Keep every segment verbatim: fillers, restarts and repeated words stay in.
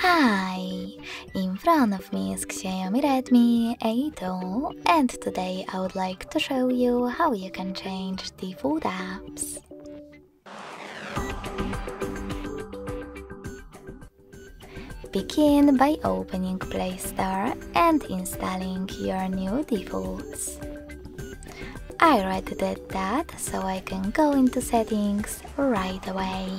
Hi! In front of me is Xiaomi Redmi A two, and today I would like to show you how you can change the default apps. Begin by opening Play Store and installing your new defaults. I already did that, so I can go into settings right away.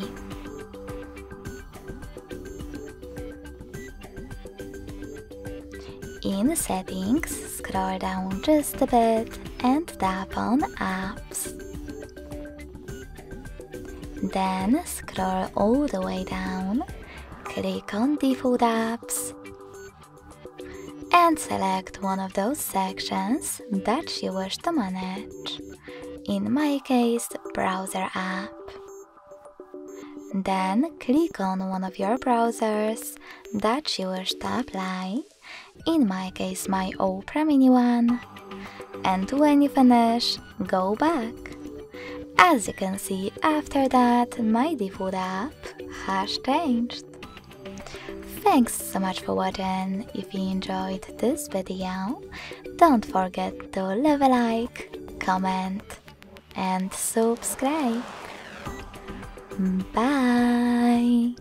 In settings, scroll down just a bit and tap on apps. Then scroll all the way down, click on default apps and select one of those sections that you wish to manage. In my case, browser app. Then click on one of your browsers that you wish to apply. In my case, my Opera Mini one. And when you finish, go back. As you can see, after that, my default app has changed. Thanks so much for watching. If you enjoyed this video, don't forget to leave a like, comment, and subscribe. Bye!